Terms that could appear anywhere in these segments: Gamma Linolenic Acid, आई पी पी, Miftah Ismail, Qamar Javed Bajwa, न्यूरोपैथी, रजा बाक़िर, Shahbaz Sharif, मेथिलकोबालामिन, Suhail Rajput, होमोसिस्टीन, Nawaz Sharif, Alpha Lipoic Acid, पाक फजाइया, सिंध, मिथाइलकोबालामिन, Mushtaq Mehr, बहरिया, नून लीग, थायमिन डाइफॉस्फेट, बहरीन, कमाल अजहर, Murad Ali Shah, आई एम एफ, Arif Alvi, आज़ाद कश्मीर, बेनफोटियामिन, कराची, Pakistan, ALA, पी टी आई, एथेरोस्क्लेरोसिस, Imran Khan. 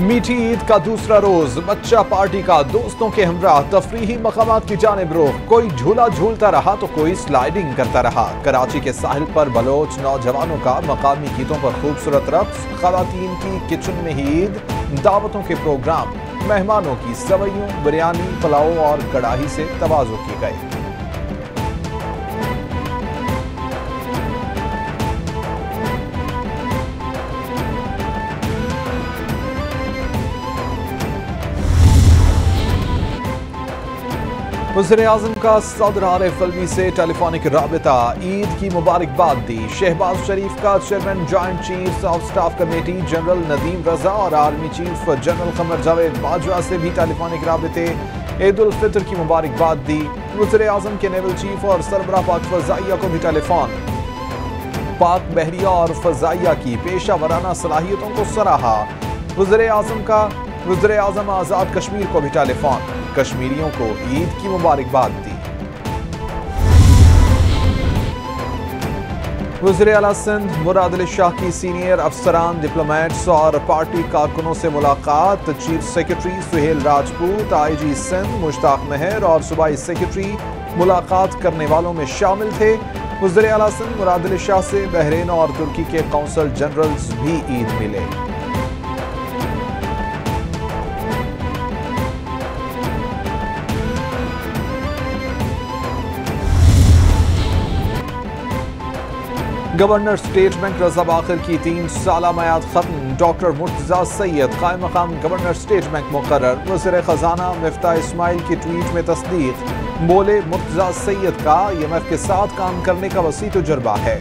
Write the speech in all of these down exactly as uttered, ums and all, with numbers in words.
मीठी ईद का दूसरा रोज बच्चा पार्टी का दोस्तों के हमरा तफरीही मकामात की जानिब रुख। कोई झूला झूलता रहा तो कोई स्लाइडिंग करता रहा। कराची के साहिल पर बलोच नौजवानों का मकामी गीतों पर खूबसूरत रक्स, खवातीन की किचन में ईद दावतों के प्रोग्राम, मेहमानों की सवैयों, बिरयानी, पुलाव और कड़ाही से तवाज़ो की गई। वज़ीर आज़म का सदर आरिफ अलवी से टेलीफोनिक राबता, ईद की मुबारकबाद दी। शहबाज शरीफ का chairman joint chiefs of staff committee general Nadeem Raza और army chief general Qamar Javed Bajwa से भी टेलीफोनिक राबते, ईद उल फितर की मुबारकबाद दी। वज़ीर आज़म के नेवल चीफ और सरबरा पाक फजाइया को भी टेलीफोन। पाक बहरिया और फजाइया की पेशा वराना सलाहियतों को सराहा। वज़ीर आज़म का वज़ीर आज़म आज़ाद कश्मीर को भी टेलीफोन, कश्मीरियों को ईद की मुबारकबाद दी। वज़ीर आला सिंध मुराद अली शाह की सीनियर अफसरान, डिप्लोमेट्स और पार्टी कारकुनों से मुलाकात। Chief secretary Sohail Rajput, I G सिंध Mushtaq Mehar और सूबाई सेक्रेटरी मुलाकात करने वालों में शामिल थे। वज़ीर आला सिंध मुराद अली शाह से बहरीन और तुर्की के कौंसल जनरल्स भी ईद मिले। Governor State Bank रजा बाक़िर की तीन साल मयाद खत्म। डॉक्टर मुर्तजा सैयद कायम मकाम गवर्नर स्टेट बैंक मुकर्रर। वज़ीर ख़जाना मिफ्ताह इस्माइल की ट्वीट में तस्दीक, बोले मुर्तजा सैयद का आई एम एफ के साथ काम करने का वसी तजुर्बा है।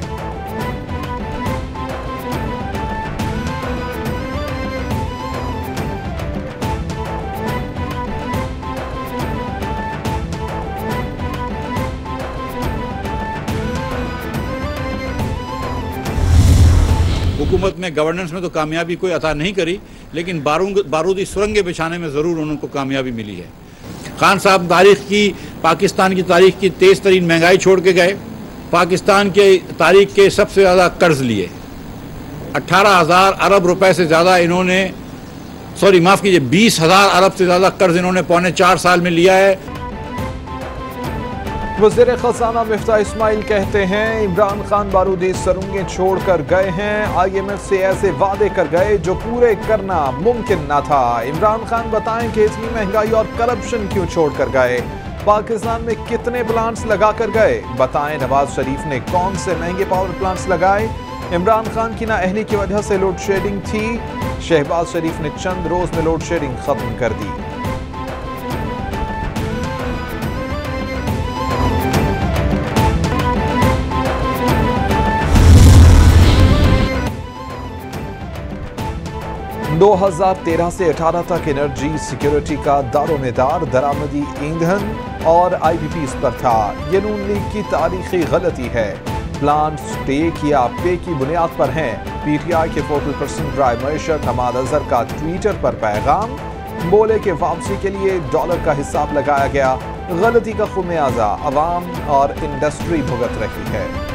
हुकूमत में गवर्नेंस में तो कामयाबी कोई अता नहीं करी, लेकिन बारूदी सुरंगें बिछाने में ज़रूर उनको कामयाबी मिली है। खान साहब तारीख की पाकिस्तान की तारीख की तेज़ तरीन महंगाई छोड़ के गए, पाकिस्तान के तारीख के सबसे ज़्यादा कर्ज लिए, अट्ठारह हज़ार अरब रुपए से ज़्यादा इन्होंने सॉरी माफ़ कीजिए बीस हज़ार अरब से ज़्यादा कर्ज इन्होंने पौने चार साल में लिया है। वज़ीर ख़ज़ाना मिफ्ताह इस्माइल कहते हैं इमरान खान बारूदी सुरंगें छोड़ कर गए हैं, आई एम एफ से ऐसे वादे कर गए जो पूरे करना मुमकिन ना था। इमरान खान बताएं कि इतनी महंगाई और करप्शन क्यों छोड़ कर गए, पाकिस्तान में कितने प्लांट्स लगा कर गए, बताएं नवाज शरीफ ने कौन से महंगे पावर प्लांट्स लगाए। इमरान खान की नाअहली की वजह से लोड शेडिंग थी, शहबाज शरीफ ने चंद रोज़ में लोड शेडिंग खत्म कर दी। दो हज़ार तेरह से अठारह तक एनर्जी सिक्योरिटी का दारोमदार दरामदी ईंधन और आई पी पीज पर था। ये नून लीग की तारीखी गलती है। प्लांट्स टेक या पे की बुनियाद पर हैं। पी टी आई के फोकल पर्सन ड्राई मईशर कमाल अजहर का ट्विटर पर पैगाम, बोले कि वापसी के लिए डॉलर का हिसाब लगाया गया, गलती का खुमियाजा आवाम और इंडस्ट्री भुगत रही है।